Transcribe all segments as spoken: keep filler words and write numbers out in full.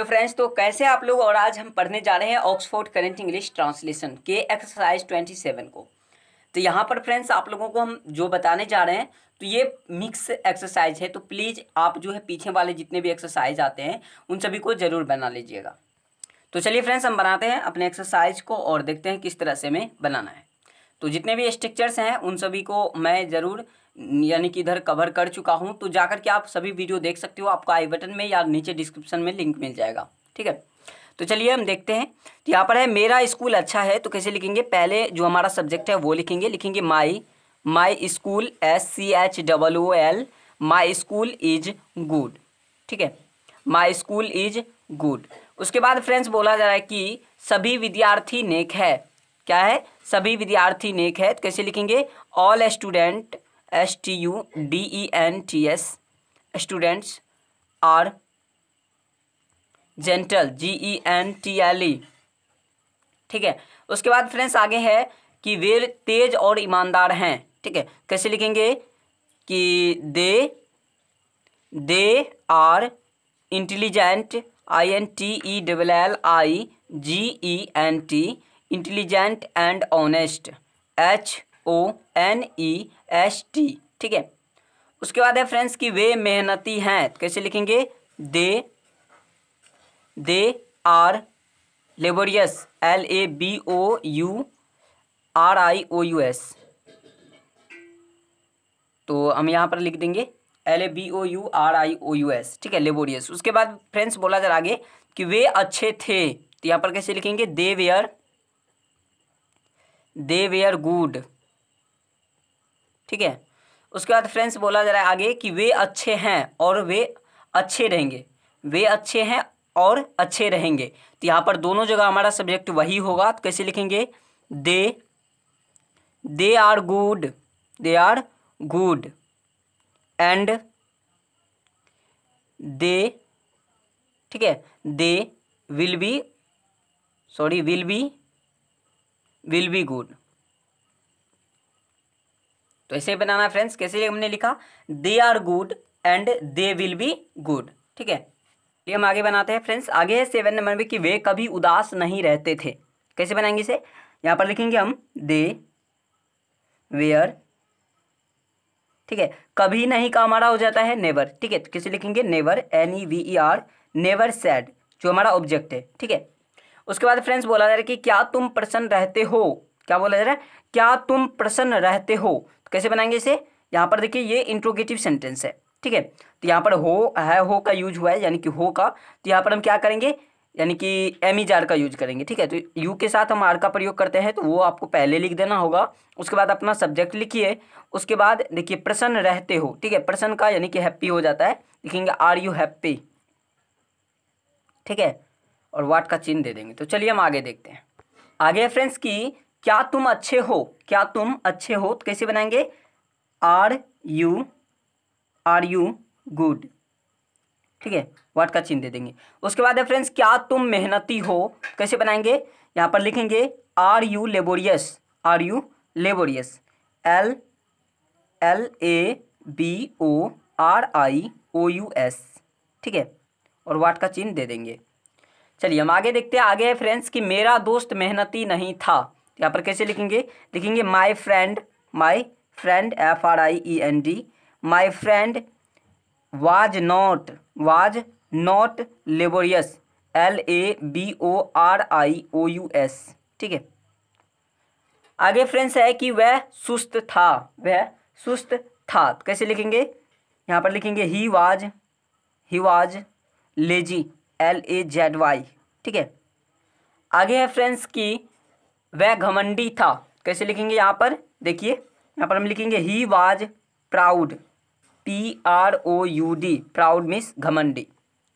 Hello friends, तो कैसे आप लोग। और आज हम पढ़ने जा रहे हैं ऑक्सफोर्ड करंट इंग्लिश ट्रांसलेशन के एक्सरसाइज सत्ताईस को। तो यहाँ पर फ्रेंड्स आप लोगों को हम जो बताने जा रहे हैं तो ये मिक्स एक्सरसाइज है, तो प्लीज़ आप जो है पीछे वाले जितने भी एक्सरसाइज आते हैं उन सभी को ज़रूर बना लीजिएगा। तो चलिए फ्रेंड्स हम बनाते हैं अपने एक्सरसाइज को और देखते हैं किस तरह से हमें बनाना है। तो जितने भी स्ट्रक्चर्स हैं उन सभी को मैं ज़रूर यानी कि इधर कवर कर चुका हूं, तो जाकर के आप सभी वीडियो देख सकते हो, आपको आई बटन में या नीचे डिस्क्रिप्शन में लिंक मिल जाएगा। ठीक है, तो चलिए हम देखते हैं। तो यहाँ पर है मेरा स्कूल अच्छा है, तो कैसे लिखेंगे। पहले जो हमारा सब्जेक्ट है वो लिखेंगे लिखेंगे my my school, S C H double O L, my school is good. ठीक है, माई स्कूल इज गुड। उसके बाद फ्रेंड्स बोला जा रहा है कि सभी विद्यार्थी नेक है। क्या है? सभी विद्यार्थी नेक है। तो कैसे लिखेंगे, all student, S T U D E N T S, students are gentle, G E N T L E. ठीक है, उसके बाद फ्रेंड्स आगे है कि वे तेज और ईमानदार हैं। ठीक है, कैसे लिखेंगे कि they they are intelligent, I N T E double L I G E N T, intelligent and honest, H O N E S T. ठीक है, उसके बाद है फ्रेंड्स कि वे मेहनती हैं। कैसे लिखेंगे, they they are laborious, L A B O U R I O U S. तो हम यहाँ पर लिख देंगे L A B O U R I O U S. ठीक है, लेबोरियस। उसके बाद फ्रेंड्स बोला जा रहा आगे कि वे अच्छे थे, तो यहाँ पर कैसे लिखेंगे, they were they were good. ठीक है, उसके बाद फ्रेंड्स बोला जा रहा है आगे कि वे अच्छे हैं और वे अच्छे रहेंगे, वे अच्छे हैं और अच्छे रहेंगे। तो यहाँ पर दोनों जगह हमारा सब्जेक्ट वही होगा। तो कैसे लिखेंगे, they they are good, they are good and they. ठीक है, they will be sorry will be will be good. तो ऐसे बनाना फ्रेंड्स। कैसे हमने लिखा, they are good and they will be good. ठीक है, ये हम आगे बनाते हैं फ्रेंड्स। आगे है सेवन नंबर में कि वे कभी उदास नहीं रहते थे। कैसे बनाएंगे इसे, यहाँ पर लिखेंगे हम दे वेयर। ठीक है, कभी नहीं का हमारा हो जाता है नेवर। ठीक है, तो कैसे लिखेंगे, never, N E V E R, never sad, जो हमारा ऑब्जेक्ट है। ठीक है, उसके बाद फ्रेंड्स बोला जा रहा है कि क्या तुम प्रसन्न रहते हो। क्या बोला जा रहा है, क्या तुम प्रसन्न रहते हो। तो कैसे बनाएंगे इसे, यहाँ पर देखिए ये इंट्रोगेटिव सेंटेंस है। ठीक है, तो यहाँ पर हो है, हो का यूज हुआ है यानी कि हो का। तो यहाँ पर हम क्या करेंगे, यानी कि एम ई जार का यूज करेंगे। ठीक है, तो यू के साथ हम आर का प्रयोग करते हैं, तो वो आपको पहले लिख देना होगा। उसके बाद अपना सब्जेक्ट लिखिए, उसके बाद देखिए प्रसन्न रहते हो। ठीक है, प्रसन्न का यानी कि हैप्पी हो जाता है, लिखेंगे आर यू हैप्पी। ठीक है, और वाट का चिन्ह दे देंगे। तो चलिए हम आगे देखते हैं। आगे है फ्रेंड्स कि क्या तुम अच्छे हो, क्या तुम अच्छे हो। तो कैसे बनाएंगे, are you are you good. ठीक है, वाट का चिन्ह दे देंगे। उसके बाद है फ्रेंड्स क्या तुम मेहनती हो। कैसे बनाएंगे, यहाँ पर लिखेंगे are you laborious, are you laborious, L L A B O R I O U S. ठीक है, और वाट का चिन्ह दे देंगे। चलिए हम आगे देखते हैं। आगे है फ्रेंड्स कि मेरा दोस्त मेहनती नहीं था। यहाँ पर कैसे लिखेंगे, लिखेंगे my friend, my friend, F R I E N D, my friend was not was not laborious, L A B O R I O U S. ठीक है, आगे फ्रेंड्स है कि वह सुस्त था, वह सुस्त था। तो कैसे लिखेंगे, यहाँ पर लिखेंगे he was he was lazy, L A Z Y. ठीक है, आगे है फ्रेंड्स कि वह घमंडी था। कैसे लिखेंगे, यहाँ पर देखिए, यहाँ पर हम लिखेंगे he was proud, P R O U D, proud means घमंडी।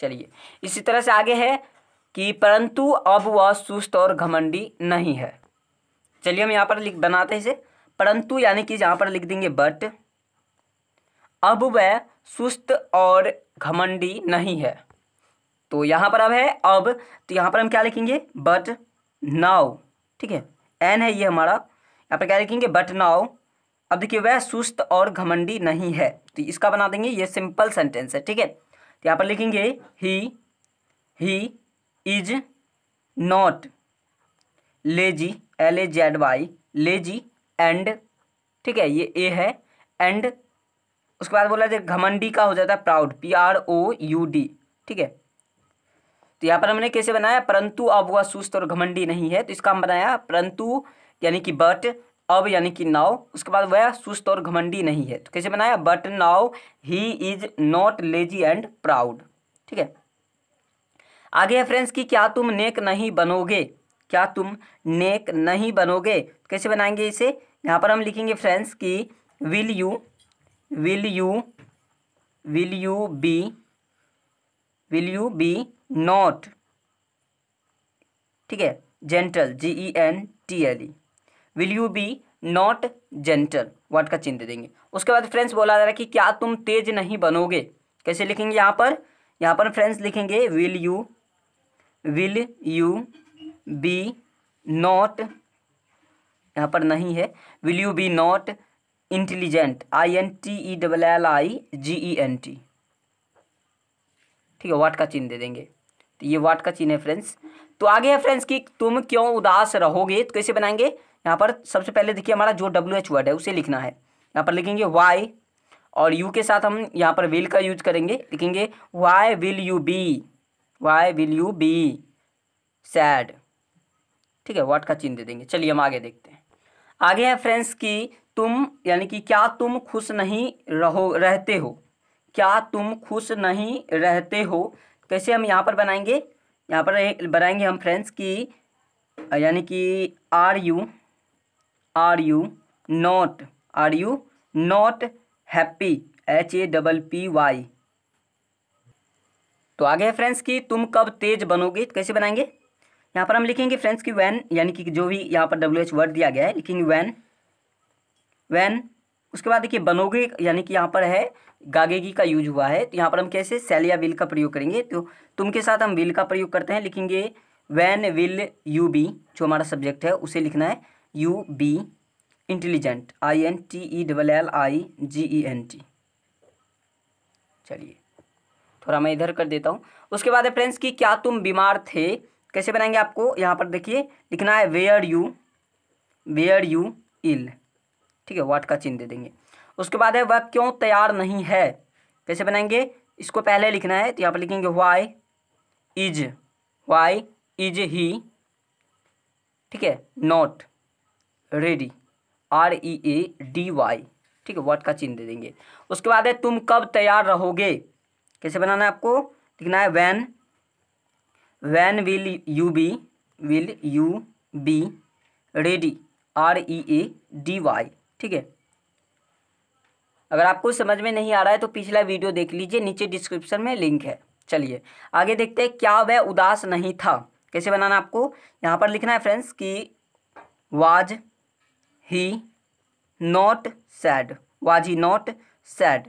चलिए इसी तरह से आगे है कि परंतु अब वह सुस्त और घमंडी नहीं है। चलिए हम यहाँ पर लिख बनाते हैं इसे, परंतु यानी कि यहाँ पर लिख देंगे बट, अब वह सुस्त और घमंडी नहीं है। तो यहाँ पर अब है अब, तो यहाँ पर हम क्या लिखेंगे, बट नाउ। ठीक है, एन है ये हमारा, यहाँ पर क्या लिखेंगे, बट नाउ। अब देखिए वह सुस्त और घमंडी नहीं है, तो इसका बना देंगे, ये सिंपल सेंटेंस है। ठीक है, तो यहाँ पर लिखेंगे he he is not lazy, L A Z Y, lazy and, ठीक है ये ए है, एंड उसके बाद बोला जाए घमंडी का हो जाता है proud, P R O U D, ठीक है। तो यहाँ पर हमने कैसे बनाया, परंतु अब वह सुस्त और घमंडी नहीं है, तो इसका हम बनाया परंतु यानी कि बट, अब यानी कि नाउ, उसके बाद वह सुस्त और घमंडी नहीं है, तो कैसे बनाया, but now he is not lazy and proud, ठीक है। आगे है फ्रेंड्स कि क्या तुम नेक नहीं बनोगे, क्या तुम नेक नहीं बनोगे, कैसे बनाएंगे इसे, यहाँ पर हम लिखेंगे फ्रेंड्स कि will you, will you, will you be, will you be not, ठीक है, gentle, G E N T L E, will you be not gentle, what का चिन्ह दे देंगे। उसके बाद फ्रेंड्स बोला जा रहा है कि क्या तुम तेज नहीं बनोगे, कैसे लिखेंगे यहाँ पर, यहाँ पर फ्रेंड्स लिखेंगे will you, will you be not, यहाँ पर नहीं है, will you be not intelligent, I N T E double L I G E N T, ठीक है, वाट का चिन्ह दे देंगे, तो ये वाट का चिन्ह है फ्रेंड्स। तो आगे है फ्रेंड्स कि तुम क्यों उदास रहोगे, तो कैसे बनाएंगे, यहाँ पर सबसे पहले देखिए हमारा जो डब्ल्यू एच वर्ड है उसे लिखना है, यहाँ पर लिखेंगे वाई और यू के साथ हम यहाँ पर विल का यूज करेंगे, लिखेंगे why will you be, why will you be sad, ठीक है, वाट का चिन्ह दे देंगे। चलिए हम आगे देखते हैं, आगे है फ्रेंड्स कि तुम यानी कि क्या तुम खुश नहीं रहो रहते हो, क्या तुम खुश नहीं रहते हो, कैसे हम यहाँ पर बनाएंगे, यहाँ पर बनाएंगे हम फ्रेंड्स कि यानी कि are you, are you not, are you not happy, H A double P Y. तो आगे है फ्रेंड्स कि तुम कब तेज बनोगे, कैसे बनाएंगे, यहाँ पर हम लिखेंगे फ्रेंड्स कि वैन, यानी कि जो भी यहाँ पर डब्ल्यू एच वर्ड दिया गया है लिखेंगे वैन, वैन उसके बाद देखिए बनोगे यानी कि यहाँ पर है गागेगी का यूज हुआ है, तो यहाँ पर हम कैसे सेल या विल का प्रयोग करेंगे, तो तुम के साथ हम विल का प्रयोग करते हैं, लिखेंगे वैन विल यू बी, जो हमारा सब्जेक्ट है उसे लिखना है you be intelligent, I N T E double L I G E N T. चलिए थोड़ा मैं इधर कर देता हूँ। उसके बाद है फ्रेंड्स कि क्या तुम बीमार थे, कैसे बनाएंगे, आपको यहाँ पर देखिए लिखना है were you, were you ill, ठीक है, वाट का चिन्ह दे देंगे। उसके बाद है वह क्यों तैयार नहीं है, कैसे बनाएंगे, इसको पहले लिखना है, तो यहाँ पर लिखेंगे why is, why is he, ठीक है, not ready, R E A D Y, ठीक है, वाट का चिन्ह दे देंगे। उसके बाद है तुम कब तैयार रहोगे, कैसे बनाना है, आपको लिखना है when, when will you be, will you be ready, R E A D Y, ठीक है। अगर आपको समझ में नहीं आ रहा है तो पिछला वीडियो देख लीजिए, नीचे डिस्क्रिप्शन में लिंक है। चलिए आगे देखते हैं, क्या वह उदास नहीं था, कैसे बनाना आपको, यहाँ पर लिखना है फ्रेंड्स कि was he not sad, was he not sad,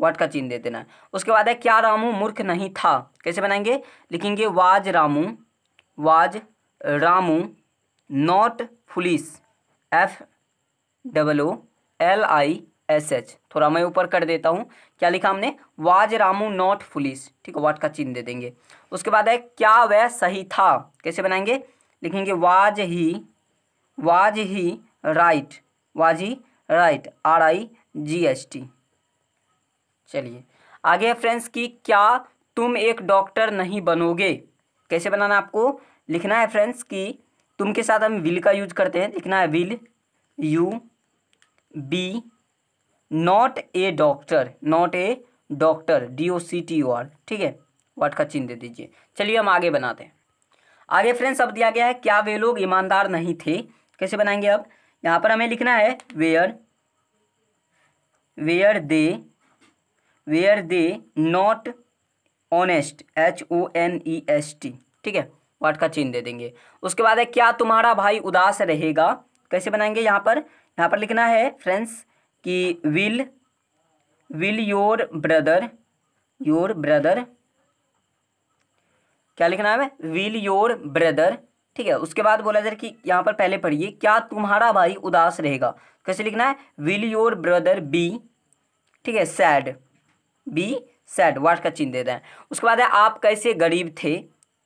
what का चिन्ह दे देना है। उसके बाद है क्या रामू मूर्ख नहीं था, कैसे बनाएंगे, लिखेंगे was Ramu, was Ramu not foolish, F double O L I S H, थोड़ा मैं ऊपर कर देता हूँ, क्या लिखा हमने, वाज रामू नॉट फुलिश, ठीक है, वाट का चिन्ह दे देंगे। उसके बाद है क्या वह सही था, कैसे बनाएंगे, लिखेंगे was he, was he right, was he right, R I G S T. चलिए आगे है फ्रेंड्स कि क्या तुम एक डॉक्टर नहीं बनोगे, कैसे बनाना आपको, लिखना है फ्रेंड्स कि तुम के साथ हम विल का यूज करते हैं, लिखना है will you be not a doctor, not a doctor D O C T O R, ठीक है, वाट का चिन्ह दे दीजिए। चलिए हम आगे बनाते हैं। आगे फ्रेंड्स अब दिया गया है क्या वे लोग ईमानदार नहीं थे, कैसे बनाएंगे, अब यहाँ पर हमें लिखना है were, were they, were they not honest, H O N E S T, ठीक है, वाट का चिन्ह दे देंगे। उसके बाद है क्या तुम्हारा भाई उदास रहेगा, कैसे बनाएंगे, यहाँ पर यहाँ पर लिखना है फ्रेंड्स कि will, will your brother, your brother, क्या लिखना है, विल योर ब्रदर, ठीक है। उसके बाद बोला जाए कि यहाँ पर पहले पढ़िए क्या तुम्हारा भाई उदास रहेगा, कैसे लिखना है, विल योर ब्रदर बी, ठीक है, सैड, बी सैड, वाट का चिन्ह दे रहे हैं। उसके बाद है आप कैसे गरीब थे,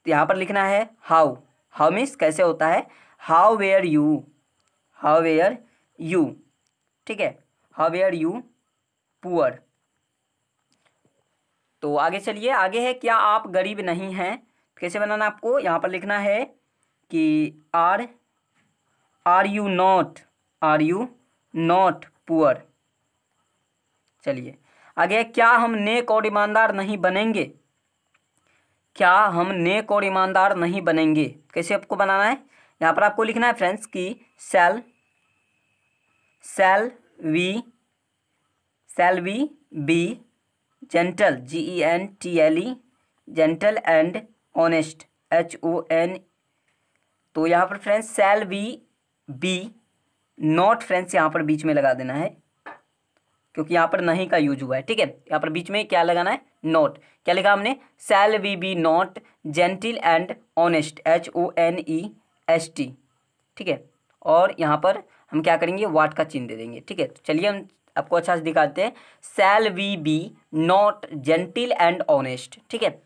तो यहाँ पर लिखना है हाउ। हाउ मीन्स कैसे होता है, how were you, how were you, ठीक है, हाउ वेयर यू पुअर। तो आगे चलिए, आगे है क्या आप गरीब नहीं हैं। कैसे बनाना आपको, यहाँ पर लिखना है कि are are you not, are you not poor. चलिए आगे है क्या हम नेक और ईमानदार नहीं बनेंगे, क्या हम नेक और ईमानदार नहीं बनेंगे। कैसे आपको बनाना है, यहाँ पर आपको लिखना है फ्रेंड्स कि shall shall we shall we be gentle, G E N T L E, gentle and honest, H O N. तो यहाँ पर friends shall we be not friends यहाँ पर बीच में लगा देना है क्योंकि यहाँ पर नहीं का यूज हुआ है, ठीक है। यहाँ पर बीच में क्या लगाना है, नॉट। क्या लिखा हमने, shall we be not gentle and honest, H O N E S T, ठीक है। और यहाँ पर हम क्या करेंगे, वाट का चिन्ह दे देंगे, ठीक है। तो चलिए हम आपको अच्छा से दिखाते हैं, shall we be not gentle and honest, ठीक है।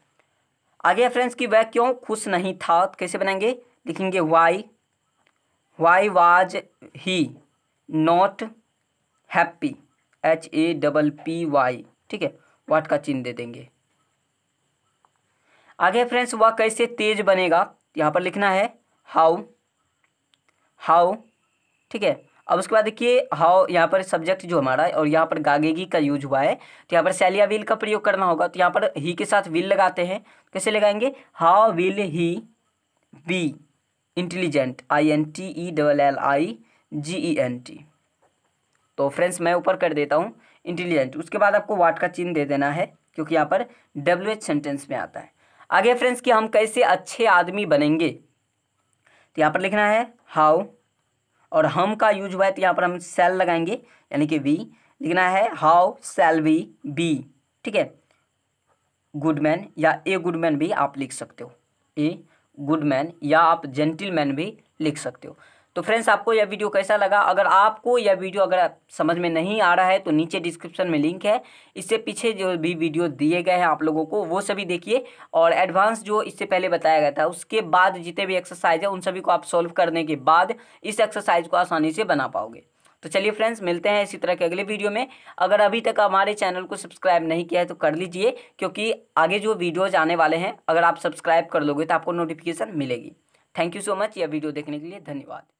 आगे है फ्रेंड्स कि वह क्यों खुश नहीं था। तो कैसे बनाएंगे, लिखेंगे why why was he not happy, H A double P Y, ठीक है, वाट का चिन्ह दे देंगे। आगे फ्रेंड्स वह कैसे तेज बनेगा, यहाँ पर लिखना है हाउ हाउ, ठीक है। अब उसके बाद देखिए हाउ यहाँ पर सब्जेक्ट जो हमारा है और यहाँ पर गागेगी का यूज हुआ है, तो यहाँ पर शैल या विल का प्रयोग करना होगा। तो यहाँ पर ही के साथ विल लगाते हैं, कैसे लगाएंगे, how will he be intelligent, I N T E double L I G E N T. तो फ्रेंड्स मैं ऊपर कर देता हूँ इंटेलिजेंट, उसके बाद आपको वाट का चिन्ह दे देना है क्योंकि यहाँ पर डब्ल्यू एच सेंटेंस में आता है। आगे फ्रेंड्स कि हम कैसे अच्छे आदमी बनेंगे, तो यहाँ पर लिखना है हाउ, और हम का यूज हुआ है तो यहाँ पर हम शैल लगाएंगे यानी कि वी, लिखना है हाउ शैल वी बी, ठीक है, गुडमैन या ए गुडमैन भी आप लिख सकते हो, ए गुडमैन या आप जेंटलमैन भी लिख सकते हो। तो फ्रेंड्स आपको यह वीडियो कैसा लगा, अगर आपको यह वीडियो अगर समझ में नहीं आ रहा है तो नीचे डिस्क्रिप्शन में लिंक है, इससे पीछे जो भी वीडियो दिए गए हैं आप लोगों को वो सभी देखिए, और एडवांस जो इससे पहले बताया गया था उसके बाद जितने भी एक्सरसाइज है उन सभी को आप सॉल्व करने के बाद इस एक्सरसाइज को आसानी से बना पाओगे। तो चलिए फ्रेंड्स मिलते हैं इसी तरह के अगले वीडियो में। अगर अभी तक हमारे चैनल को सब्सक्राइब नहीं किया है तो कर लीजिए क्योंकि आगे जो वीडियोज़ आने वाले हैं अगर आप सब्सक्राइब कर लोगे तो आपको नोटिफिकेशन मिलेगी। थैंक यू सो मच, यह वीडियो देखने के लिए धन्यवाद।